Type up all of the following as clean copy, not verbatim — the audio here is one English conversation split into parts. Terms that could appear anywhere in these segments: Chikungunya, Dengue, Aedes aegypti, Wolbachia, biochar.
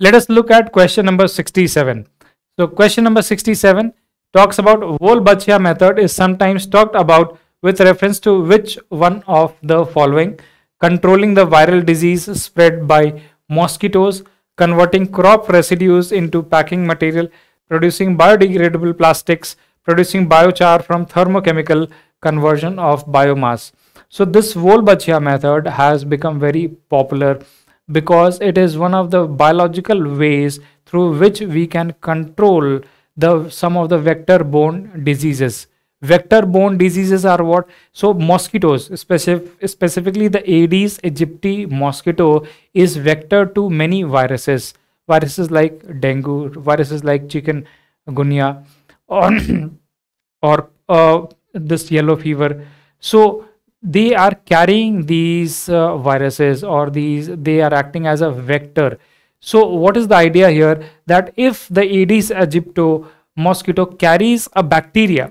Let us look at question number 67. So question number 67 talks about Wolbachia method is sometimes talked about with reference to which one of the following: controlling the viral disease spread by mosquitoes, converting crop residues into packing material, producing biodegradable plastics, producing biochar from thermochemical conversion of biomass. So this Wolbachia method has become very popular because it is one of the biological ways through which we can control some of the vector-borne diseases. Vector-borne diseases are what? So mosquitoes, specifically the Aedes aegypti mosquito, is vector to many viruses. Viruses like dengue, viruses like chikungunya, or this yellow fever. So they are carrying these viruses, or they are acting as a vector. So what is the idea here? That if the Aedes aegypti mosquito carries a bacteria,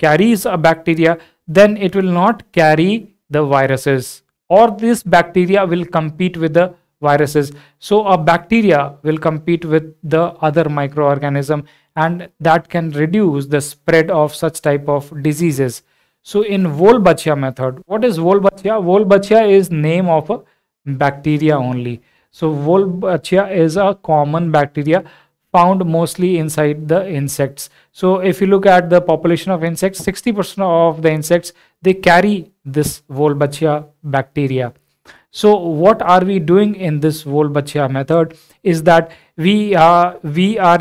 then it will not carry the viruses, or this bacteria will compete with the viruses. So a bacteria will compete with the other microorganism, and that can reduce the spread of such type of diseases. So in Wolbachia method, what is Wolbachia? Wolbachia is name of a bacteria only. So Wolbachia is a common bacteria found mostly inside the insects. So if you look at the population of insects, 60% of the insects, they carry this Wolbachia bacteria. So what are we doing in this Wolbachia method is that we are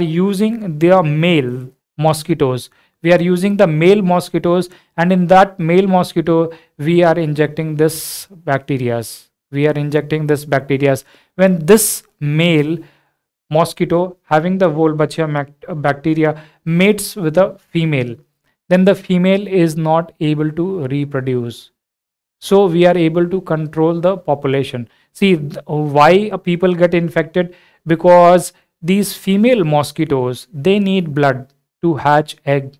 using their male mosquitoes. We are using the male mosquitoes, and in that male mosquito, we are injecting this bacteria. When this male mosquito having the Wolbachia bacteria mates with a female, then the female is not able to reproduce. So we are able to control the population. See why people get infected? Because these female mosquitoes, they need blood to hatch egg.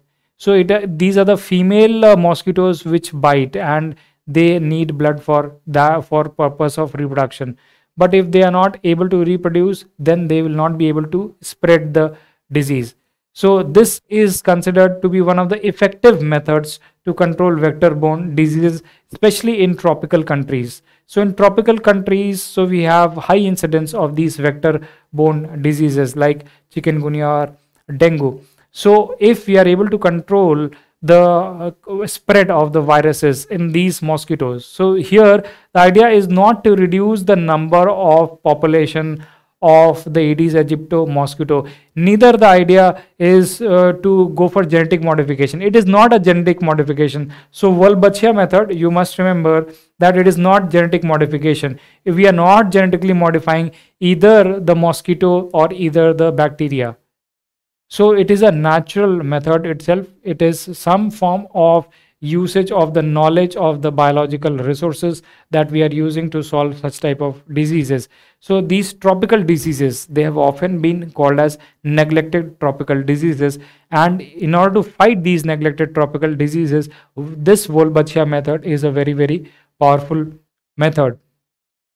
So these are the female mosquitoes which bite, and they need blood for purpose of reproduction. But if they are not able to reproduce, then they will not be able to spread the disease. So this is considered to be one of the effective methods to control vector-borne diseases, especially in tropical countries. So in tropical countries, so we have high incidence of these vector-borne diseases like chikungunya or dengue. So if we are able to control the spread of the viruses in these mosquitoes, so here the idea is not to reduce the number of population of the Aedes aegypti mosquito. Neither the idea is to go for genetic modification. It is not a genetic modification. So Wolbachia method, you must remember that it is not genetic modification. If we are not genetically modifying either the mosquito or either the bacteria. So it is a natural method itself. It is some form of usage of the knowledge of the biological resources that we are using to solve such type of diseases. So these tropical diseases, they have often been called as neglected tropical diseases. And in order to fight these neglected tropical diseases, this Wolbachia method is a very, very powerful method.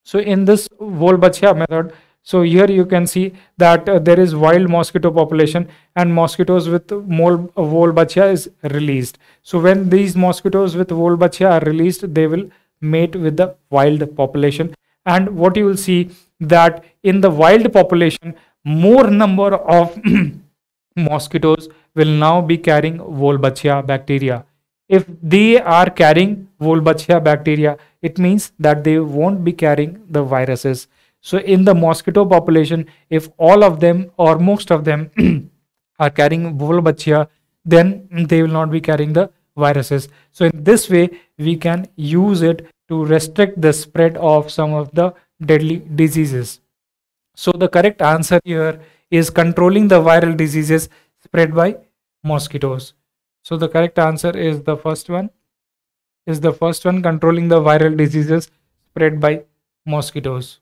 So in this Wolbachia method, so here you can see that there is wild mosquito population, and mosquitoes with Wolbachia is released. So when these mosquitoes with Wolbachia are released, they will mate with the wild population. And what you will see that in the wild population, more number of mosquitoes will now be carrying Wolbachia bacteria. If they are carrying Wolbachia bacteria, it means that they won't be carrying the viruses. So in the mosquito population, if all of them or most of them are carrying Wolbachia, then they will not be carrying the viruses. So in this way, we can use it to restrict the spread of some of the deadly diseases. So the correct answer here is controlling the viral diseases spread by mosquitoes. So the correct answer is the first one. Controlling the viral diseases spread by mosquitoes.